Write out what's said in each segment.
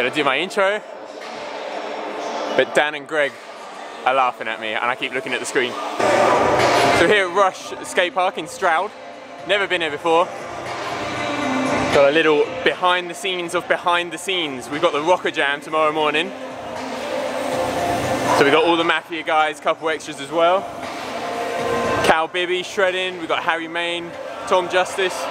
Gonna do my intro, but Dan and Greg are laughing at me and I keep looking at the screen. So here at Rush Skate Park in Stroud, never been here before. Got a little behind the scenes of behind the scenes. We've got the Rocker Jam tomorrow morning. So we've got all the Mafia guys, couple extras as well. Cal Bibby shredding, we've got Harry Main, Tom Justice.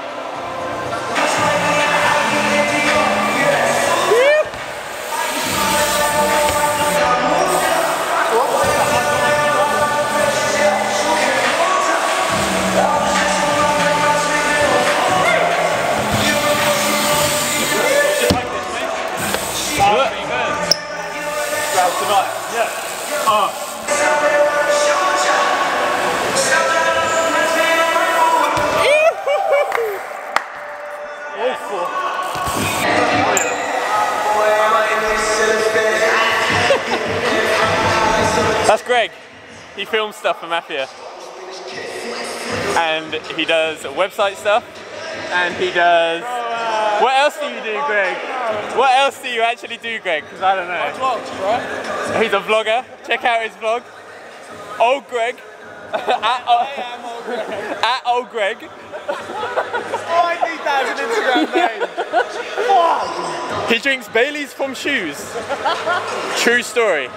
That's Greg. He films stuff for Mafia. And he does website stuff. And he does... What else do you do, Greg? What else do you actually do, Greg? Because I don't know. I vlog, right? He's a vlogger. Check out his vlog. Old Greg. At Old Greg. 90,000 Instagram names. He drinks Baileys from shoes. True story.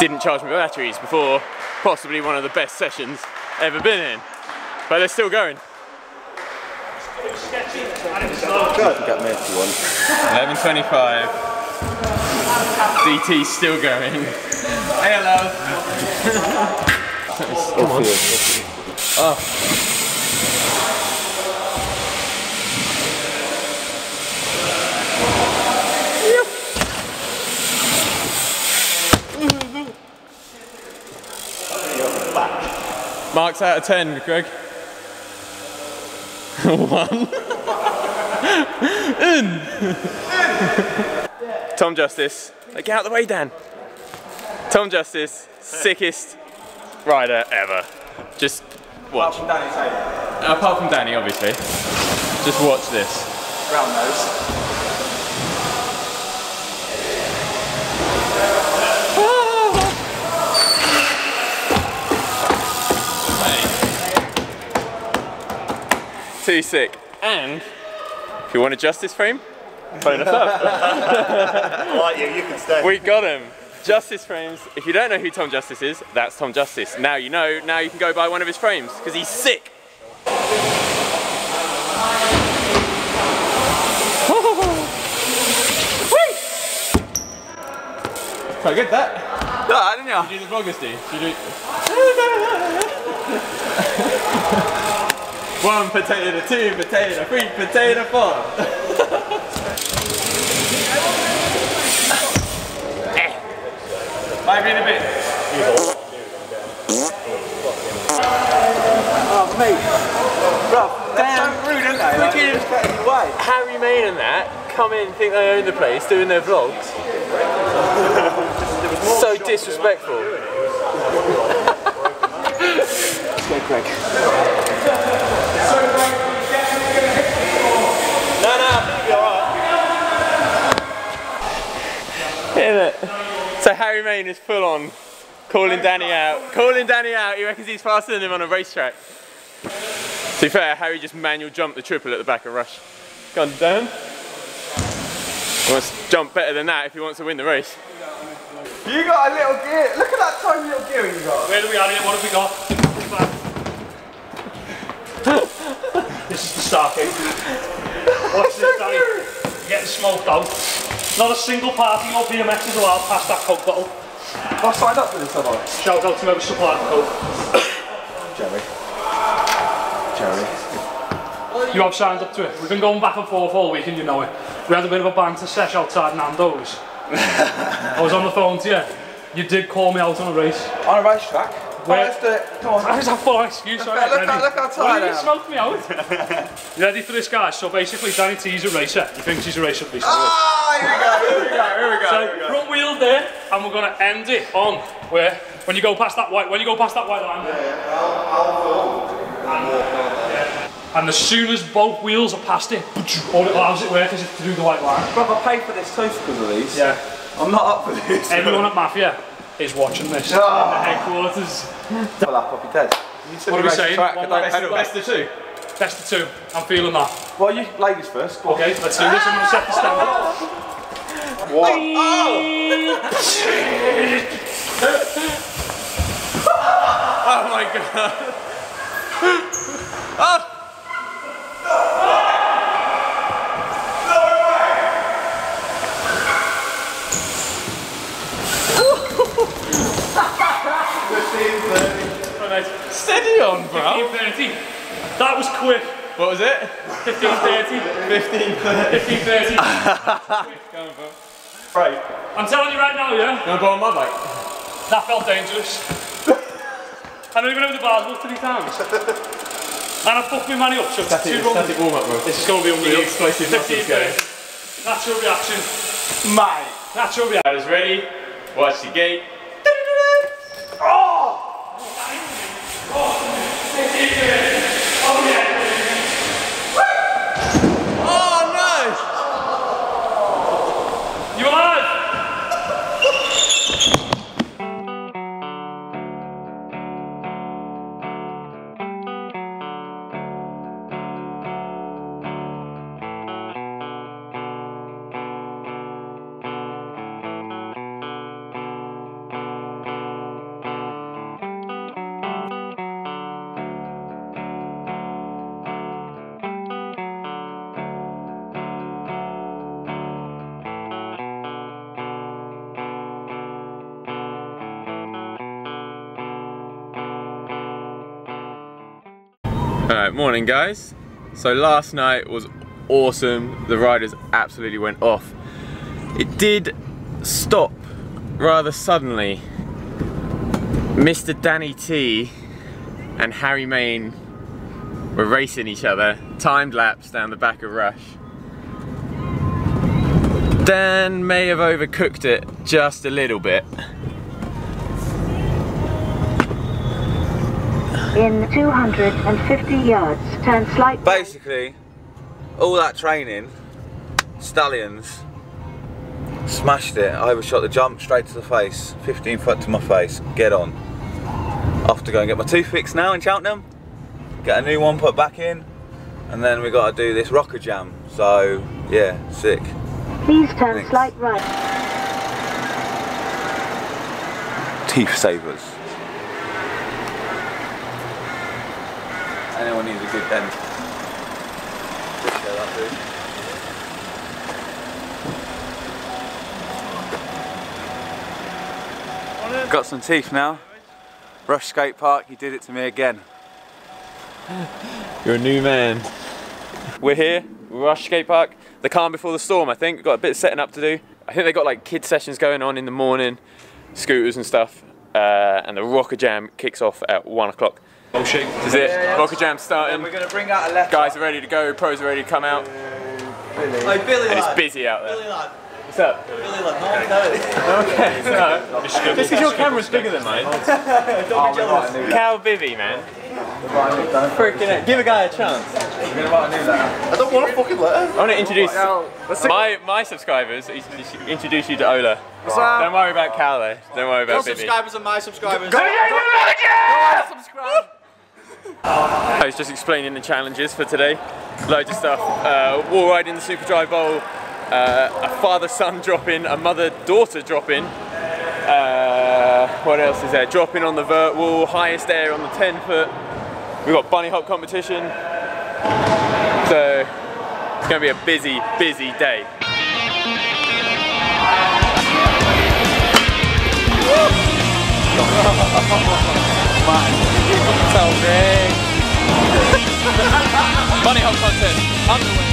Didn't charge my batteries before, possibly one of the best sessions ever been in. But they're still going. 11:25. DT still going. Hey, hello. Come on. Oh. Marks out of 10, Greg. 1. In. Tom Justice. Get out of the way, Dan. Tom Justice, sickest rider ever. Just watch. Apart from Danny Taylor. Apart from Danny, obviously. Just watch this. Round nose. Too sick. And if you want a Justice frame, phone us up. I like you, you can stay. We got him. Justice frames. If you don't know who Tom Justice is, that's Tom Justice. Now you know, now you can go buy one of his frames because he's sick. Quite good that. No, I don't know. Did you do the vloggers, do you? 1 potato to 2 potato, 3 potato, 4. Might be in a bit. Oh mate, bro, damn rude, aren't they? Freaking Harry Main and that come in, think they own the place, doing their vlogs. So disrespectful. Let's go, Greg. So Harry Main is full on calling Danny out. Calling Danny out, he reckons he's faster than him on a racetrack. To be fair, Harry just manual jumped the triple at the back of Rush. Go on, Dan. He wants to jump better than that if he wants to win the race. You got a little gear. Look at that tiny little gear you got. Where do we are here? What have we got? This is the start. Watch this. smoked out. Not a single party or BMX is allowed past that Coke bottle. I'll sign up for this, have I? Shout out to whoever supplied the Coke. Jerry. You have signed up to it. We've been going back and forth all week and you know it. We had a bit of a banter sesh outside Nando's. I was on the phone to you. You did call me out on a race. On a racetrack? Where's a full excuse, sorry. Look outside. Why you smoked me out? You ready for this, guys? So basically, Danny T's a racer. He thinks he's a racer. Ah, here we go. So front wheel there, and we're gonna end it on where when you go past that white, line. And as soon as both wheels are past it, all it allows it work is it through the white line. But I paid for this toast because of these. Yeah, I'm not up for this. Everyone at Mafia is watching this in the headquarters. Well, I'll probably dead. What are we saying? Best of two? Best of two. I'm feeling that. Well, you ladies first. Go okay, on. Let's do this. I'm going to set the standard. What? Oh my god. Oh. Steady on, bro. 15:30. That was quick. What was it? 15:30. 15:30. 15:30. Right. I'm telling you right now, yeah. No, go on my bike. That felt dangerous. I don't even know the bars was 3 times. And I fucked my money up. So static warm up, bro. This is going to be unreal. Explosive. 15:30. Natural reaction. Mate. Natural reaction. I was ready. Watch the gate. Alright, morning guys. So last night was awesome. The riders absolutely went off. It did stop rather suddenly. Mr. Danny T and Harry Main were racing each other, timed laps down the back of Rush. Dan may have overcooked it just a little bit. In 250 yards, turn slightly. Basically, all that training, stallions, smashed it. I overshot the jump straight to the face, 15 foot to my face. Get on. Off to go and get my tooth fixed now in Cheltenham. Get a new one put back in, and then we got to do this Rocker Jam. So yeah, sick. Please turn slight right. Teeth savers. Anyone needs a good dent. Appreciate that, dude. Got some teeth now. Rush Skate Park, you did it to me again. You're a new man. We're here, Rush Skate Park. The calm before the storm, I think. We've got a bit of setting up to do. I think they've got like kid sessions going on in the morning, scooters and stuff. And the Rocker Jam kicks off at 1 o'clock. This is it. Rocker Jam starting. We're gonna bring out a left. Guys are ready to go. Pros are ready to come out. Billy and it's busy out there. Billy lad. What's up? Billy lad. Okay. So just because your camera's bigger than mine. Don't be jealous. Cal Bibby, man. Freaking give a guy a chance. We're gonna write a new letter. I don't want a fucking letter. I want to introduce my subscribers. Introduce you to Ola. Don't worry about Cal though. Don't worry about Bibby. Your subscribers are my subscribers. Go subscribe. I was just explaining the challenges for today. Loads of stuff. Wall riding the Super Dry Bowl, a father-son drop-in, a mother-daughter drop-in. What else is there? Drop-in on the vert wall, highest air on the 10-foot. We've got bunny hop competition. So it's going to be a busy, busy day. Man, so big. Bunny hop content. Underway.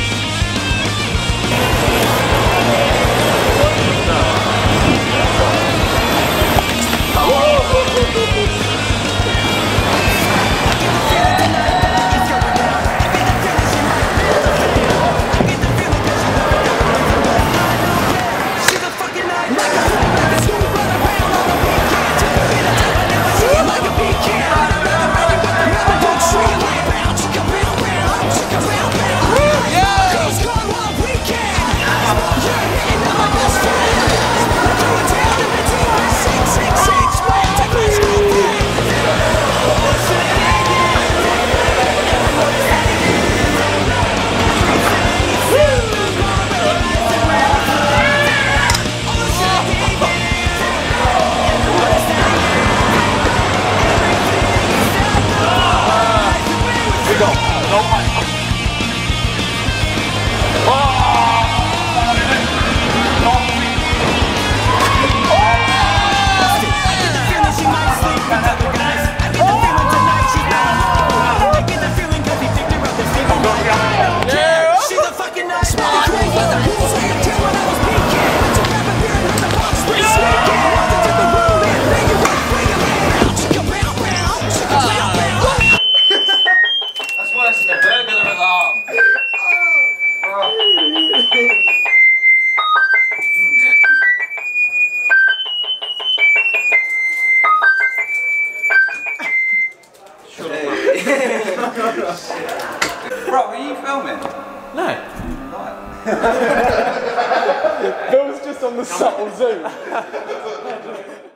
Bill's just on the subtle zoom.